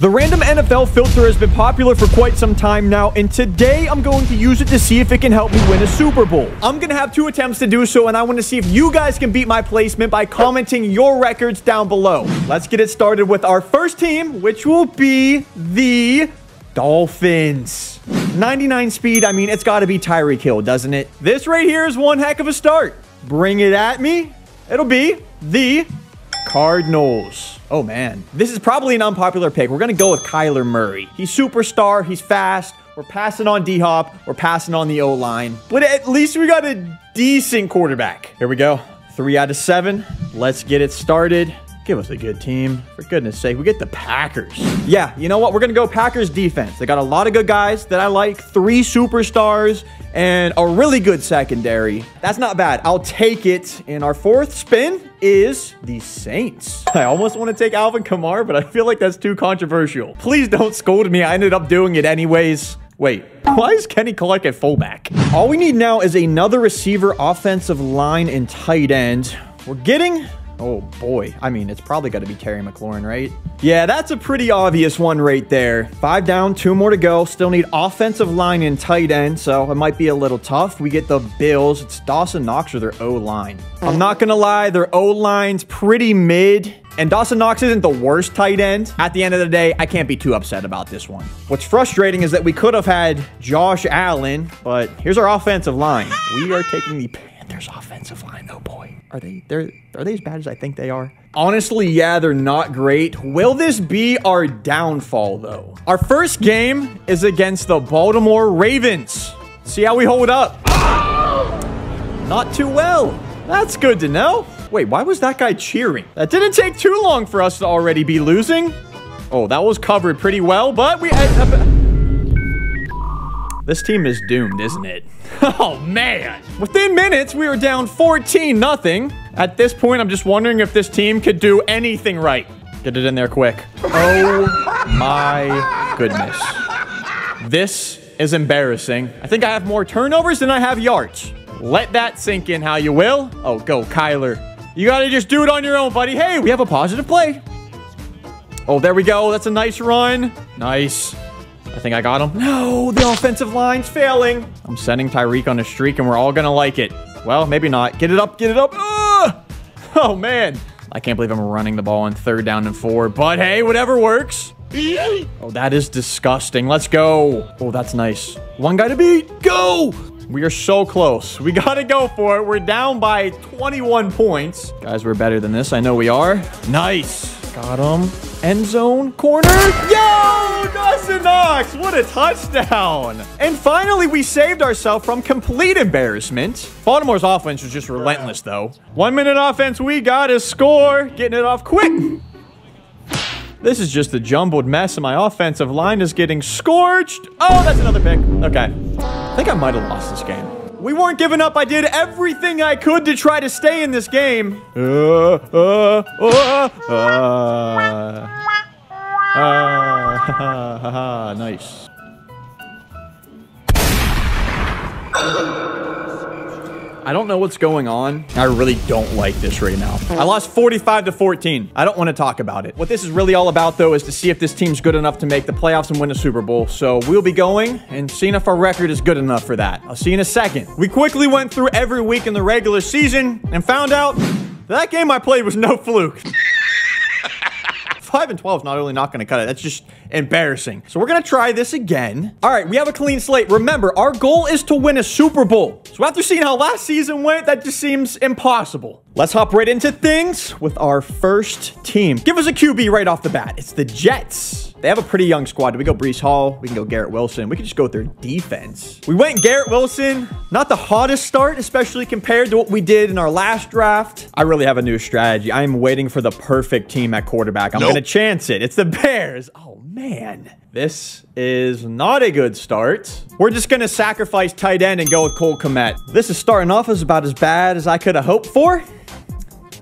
The random NFL filter has been popular for quite some time now, and today I'm going to use it to see if it can help me win a Super Bowl. I'm going to have 2 attempts to do so, and I want to see if you guys can beat my placement by commenting your records down below. Let's get it started with our first team, which will be the Dolphins. 99 speed, I mean, it's got to be Tyreek Hill, doesn't it? This right here is one heck of a start. Bring it at me. It'll be the Cardinals. Oh, man. This is probably an unpopular pick. We're going to go with Kyler Murray. He's superstar. He's fast. We're passing on D-Hop. We're passing on the O-line. But at least we got a decent quarterback. Here we go. 3 out of 7. Let's get it started. Give us a good team. For goodness sake, we get the Packers. Yeah, you know what? We're going to go Packers defense. They got a lot of good guys that I like. 3 superstars and a really good secondary. That's not bad. I'll take it. And our fourth spin is the Saints. I almost want to take Alvin Kamar, but I feel like that's too controversial. Please don't scold me. I ended up doing it anyways. Wait, why is Kenny Clark at fullback? All we need now is another receiver, offensive line, and tight end. We're getting... oh, boy. I mean, it's probably got to be Terry McLaurin, right? Yeah, that's a pretty obvious one right there. 5 down, 2 more to go. Still need offensive line and tight end, so it might be a little tough. We get the Bills. It's Dawson Knox or their O-line. I'm not going to lie. Their O-line's pretty mid, and Dawson Knox isn't the worst tight end. At the end of the day, I can't be too upset about this one. What's frustrating is that we could have had Josh Allen, but here's our offensive line. We are taking the Panthers offensive line. Oh, boy. Are they as bad as I think they are? Honestly, yeah, they're not great. Will this be our downfall, though? Our first game is against the Baltimore Ravens. See how we hold up. Not too well. That's good to know. Wait, why was that guy cheering? That didn't take too long for us to already be losing. Oh, that was covered pretty well, but we... this team is doomed, isn't it? Oh, man. Within minutes, we were down 14-0. At this point, I'm just wondering if this team could do anything right. Get it in there quick. Oh, my goodness. This is embarrassing. I think I have more turnovers than I have yards. Let that sink in how you will. Oh, go, Kyler. You got to just do it on your own, buddy. Hey, we have a positive play. Oh, there we go. That's a nice run. Nice. I think I got him. No, the offensive line's failing. I'm sending Tyreek on a streak, and we're all going to like it. Well, maybe not. Get it up, get it up. Ugh! Oh, man. I can't believe I'm running the ball on 3rd down and 4, but hey, whatever works. Oh, that is disgusting. Let's go. Oh, that's nice. One guy to beat. Go. We are so close. We got to go for it. We're down by 21 points. Guys, we're better than this. I know we are. Nice. Got him. End zone corner. Yo, Dawson Knox. What a touchdown. And finally, we saved ourselves from complete embarrassment. Baltimore's offense was just relentless, though. 1-minute offense. We got to score. Getting it off quick. This is just a jumbled mess, and my offensive line is getting scorched. Oh, that's another pick. Okay. I think I might have lost this game. We weren't giving up. I did everything I could to try to stay in this game. Nice. I don't know what's going on. I really don't like this right now. I lost 45-14. I don't want to talk about it. What this is really all about, though, is to see if this team's good enough to make the playoffs and win a Super Bowl. So we'll be going and seeing if our record is good enough for that. I'll see you in a second. We quickly went through every week in the regular season and found out that game I played was no fluke. 5-12 is not only not going to cut it, that's just embarrassing. So we're going to try this again. All right, we have a clean slate. Remember, our goal is to win a Super Bowl. So after seeing how last season went, that just seems impossible. Let's hop right into things with our first team. Give us a QB right off the bat. It's the Jets. They have a pretty young squad. Do we go Breece Hall? We can go Garrett Wilson. We can just go with their defense. We went Garrett Wilson. Not the hottest start, especially compared to what we did in our last draft. I really have a new strategy. I am waiting for the perfect team at quarterback. I'm going to chance it. It's the Bears. Oh, man. This is not a good start. We're just going to sacrifice tight end and go with Cole Komet. This is starting off as about as bad as I could have hoped for.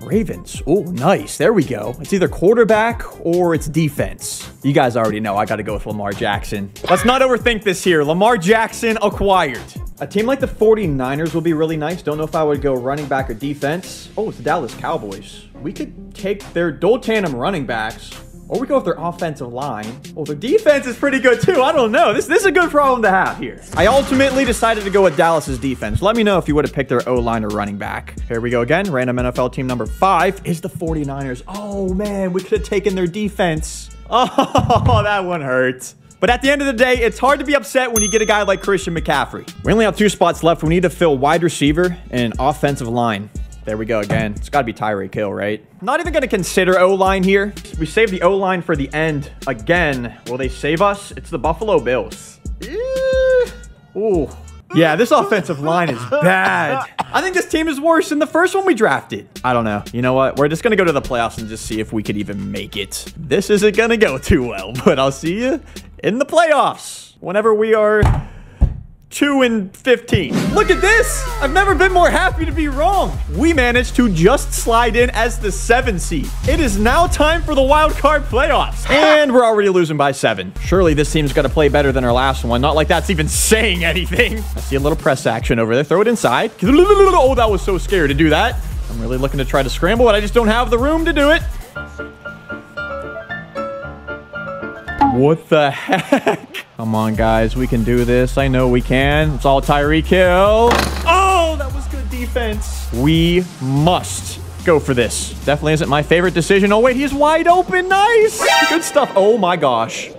Ravens. Oh, nice. There we go. It's either quarterback or it's defense. You guys already know I got to go with Lamar Jackson. Let's not overthink this here. Lamar Jackson acquired. A team like the 49ers will be really nice. Don't know if I would go running back or defense. Oh, it's the Dallas Cowboys. We could take their dual tandem running backs. Or we go with their offensive line. Well, their defense is pretty good too. I don't know. This is a good problem to have here. I ultimately decided to go with Dallas's defense. Let me know if you would have picked their O-line or running back. Here we go again. Random NFL team number 5 is the 49ers. Oh man, we could have taken their defense. Oh, that one hurts. But at the end of the day, it's hard to be upset when you get a guy like Christian McCaffrey. We only have 2 spots left. We need to fill wide receiver and offensive line. There we go again. It's got to be Tyreek Hill, right? Not even going to consider O-line here. We saved the O-line for the end again. Will they save us? It's the Buffalo Bills. Ooh. Yeah, this offensive line is bad. I think this team is worse than the first one we drafted. I don't know. You know what? We're just going to go to the playoffs and just see if we could even make it. This isn't going to go too well, but I'll see you in the playoffs whenever we are 2-15. Look at this. I've never been more happy to be wrong. We managed to just slide in as the 7 seed. It is now time for the wild card playoffs. And we're already losing by 7. Surely this team's got to play better than our last one. Not like that's even saying anything. I see a little press action over there. Throw it inside. Oh, that was so scary to do that. I'm really looking to try to scramble, but I just don't have the room to do it. What the heck? Come on, guys. We can do this. I know we can. It's all Tyreek Hill. Oh, that was good defense. We must go for this. Definitely isn't my favorite decision. Oh, wait. He's wide open. Nice. Good stuff. Oh, my gosh.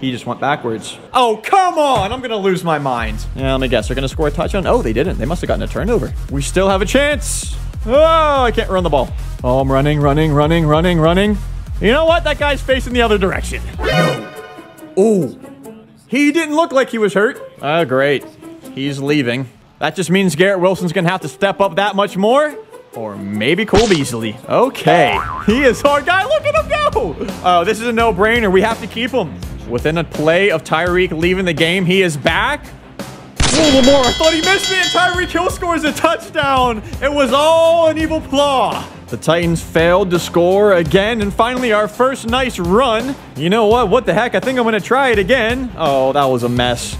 He just went backwards. Oh, come on. I'm going to lose my mind. Yeah, let me guess. They're going to score a touchdown. Oh, they didn't. They must have gotten a turnover. We still have a chance. Oh, I can't run the ball. Oh, I'm running. You know what? That guy's facing the other direction. No. Oh, he didn't look like he was hurt. Oh, great. He's leaving. That just means Garrett Wilson's going to have to step up that much more. Or maybe Cole Beasley. Okay. He is our guy. Look at him go. Oh, this is a no-brainer. We have to keep him. Within a play of Tyreek leaving the game, he is back. Oh, Lamar. I thought he missed me, and Tyreek Hill scores a touchdown. It was all an evil flaw. The Titans failed to score again, and finally our first nice run. You know what? What the heck? I think I'm going to try it again. Oh, that was a mess.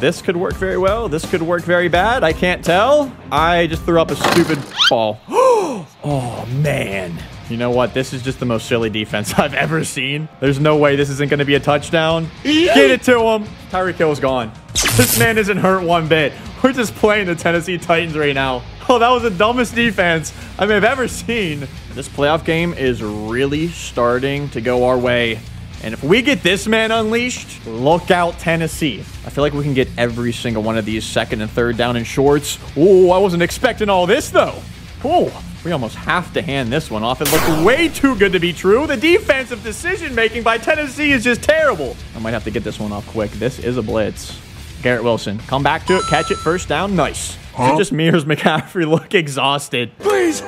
This could work very well. This could work very bad. I can't tell. I just threw up a stupid ball. Oh, man. You know what? This is just the most silly defense I've ever seen. There's no way this isn't going to be a touchdown. Get it to him. Tyreek Hill is gone. This man isn't hurt one bit. We're just playing the Tennessee Titans right now. Oh, that was the dumbest defense I may have ever seen. This playoff game is really starting to go our way. And if we get this man unleashed, look out, Tennessee. I feel like we can get every single one of these second and third down and shorts. Oh, I wasn't expecting all this, though. Cool. We almost have to hand this one off. It looked way too good to be true. The defensive decision-making by Tennessee is just terrible. I might have to get this one off quick. This is a blitz. Garrett Wilson, come back to it, catch it, first down, nice. Huh? It just mirrors McCaffrey look exhausted. Please,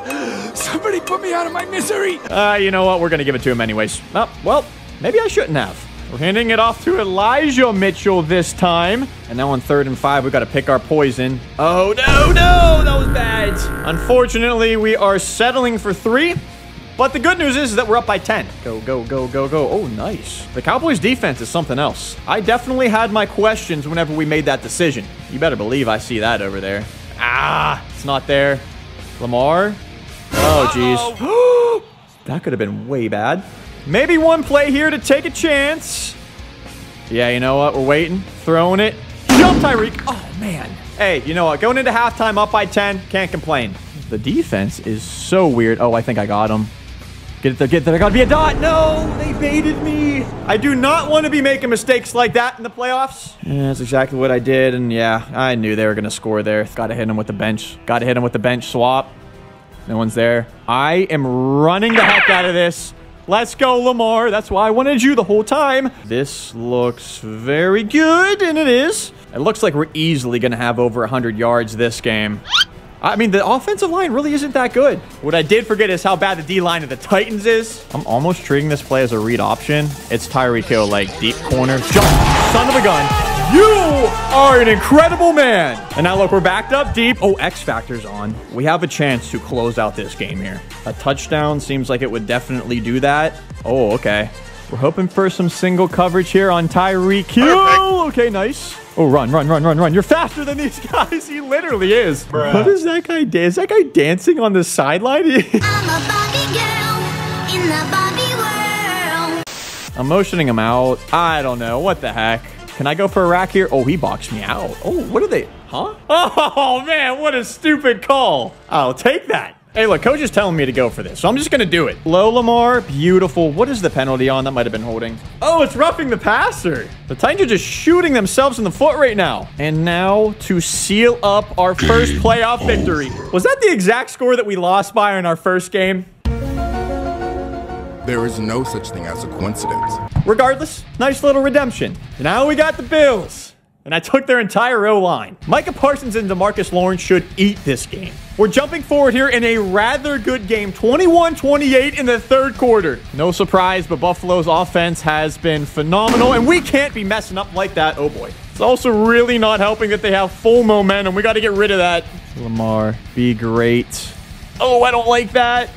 somebody put me out of my misery. You know what? We're going to give it to him anyways. Oh, well, maybe I shouldn't have. We're handing it off to Elijah Mitchell this time. And now on 3rd and 5, we've got to pick our poison. Oh, no, that was bad. Unfortunately, we are settling for 3. But the good news is that we're up by 10. Go. Oh, nice. The Cowboys defense is something else. I definitely had my questions whenever we made that decision. You better believe I see that over there. Ah, it's not there. Lamar. Oh, geez. That could have been way bad. Maybe one play here to take a chance. Yeah, you know what? We're waiting. Throwing it. Jump, Tyreek. Oh, man. Hey, you know what? Going into halftime, up by 10. Can't complain. The defense is so weird. Oh, I think I got him. Get there. There got to be a dot. No, they baited me. I do not want to be making mistakes like that in the playoffs. Yeah, that's exactly what I did. And yeah, I knew they were going to score there. Got to hit him with the bench. Got to hit him with the bench swap. No one's there. I am running the heck out of this. Let's go, Lamar. That's why I wanted you the whole time. This looks very good, and it is. It looks like we're easily going to have over 100 yards this game. I mean, the offensive line really isn't that good. What I did forget is how bad the D-line of the Titans is. I'm almost treating this play as a read option. It's Tyreek Hill, like, deep corner. Jump, son of a gun. You are an incredible man. And now, look, we're backed up deep. Oh, X-Factor's on. We have a chance to close out this game here. A touchdown seems like it would definitely do that. Oh, okay. We're hoping for some single coverage here on Tyreek Hill. Perfect. Okay, nice. Oh, run. You're faster than these guys. He literally is. Bruh. What is that guy? Is that guy dancing on the sideline? I'm a Barbie girl in the Barbie world. I'm motioning him out. I don't know. What the heck? Can I go for a rack here? Oh, he boxed me out. Oh, what are they? Huh? Oh, man, what a stupid call. I'll take that. Hey, look, coach is telling me to go for this, so I'm just going to do it. Low Lamar, beautiful. What is the penalty on? That might have been holding. Oh, it's roughing the passer. The Titans are just shooting themselves in the foot right now. And now to seal up our first playoff victory. Was that the exact score that we lost by in our first game? There is no such thing as a coincidence. Regardless, nice little redemption. Now we got the Bills. And I took their entire O-line. Micah Parsons and Demarcus Lawrence should eat this game. We're jumping forward here in a rather good game. 21-28 in the third quarter. No surprise, but Buffalo's offense has been phenomenal, and we can't be messing up like that. Oh, boy. It's also really not helping that they have full momentum. We got to get rid of that. Lamar, be great. Oh, I don't like that.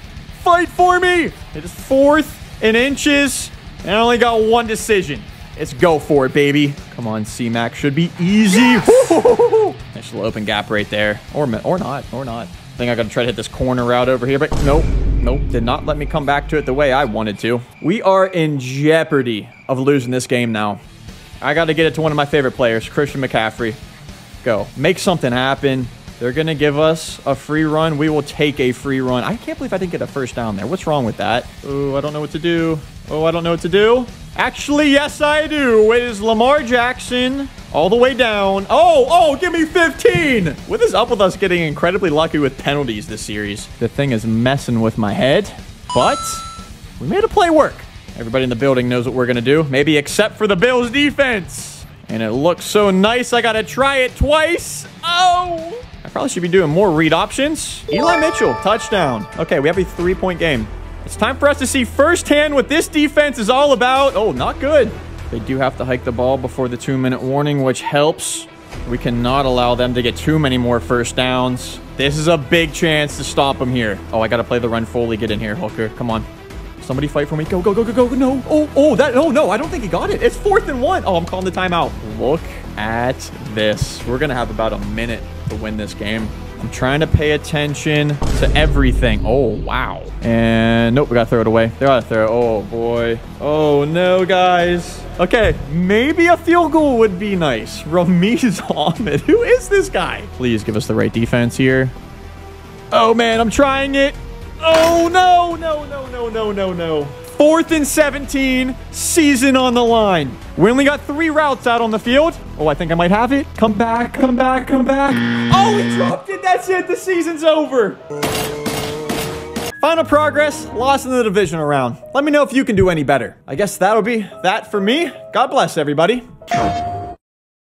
Fight for me. It is 4th and inches, and I only got one decision. Let's go for it, baby. Come on, C-Mac. Should be easy. Yes! Nice little open gap right there. Or not. I think I got to try to hit this corner route over here, but nope. Did not let me come back to it the way I wanted to. We are in jeopardy of losing this game now. I got to get it to one of my favorite players, Christian McCaffrey. Go. Make something happen. They're going to give us a free run. We will take a free run. I can't believe I didn't get a first down there. What's wrong with that? Oh, I don't know what to do. Actually, yes, I do. It is Lamar Jackson all the way down. Oh, give me 15. What is up with us getting incredibly lucky with penalties this series? The thing is messing with my head, but we made a play work. Everybody in the building knows what we're going to do, maybe except for the Bills defense. And it looks so nice. I got to try it twice. Oh, I probably should be doing more read options. Eli Mitchell, touchdown. Okay, we have a 3-point game. It's time for us to see firsthand what this defense is all about. Oh, not good. They do have to hike the ball before the 2-minute warning, which helps. We cannot allow them to get too many more first downs. This is a big chance to stop them here. Oh, I got to play the run fully. Get in here, Hooker. Come on. Somebody fight for me. Go, go, go, go, go. No. Oh, no. I don't think he got it. It's 4th and 1. Oh, I'm calling the timeout. Look at this. We're going to have about a minute to win this game. I'm trying to pay attention to everything. Oh, wow. And nope, we got to throw it away. They're out of throw. Oh, boy. Oh, no, guys. Okay, maybe a field goal would be nice. Ramiz Ahmed. Who is this guy? Please give us the right defense here. Oh, man, I'm trying it. Oh, no. 4th and 17, season on the line. We only got 3 routes out on the field. Oh, I think I might have it. Come back. Oh, we dropped it. That's it. The season's over. Final progress, lost in the divisional round. Let me know if you can do any better. I guess that'll be that for me. God bless everybody.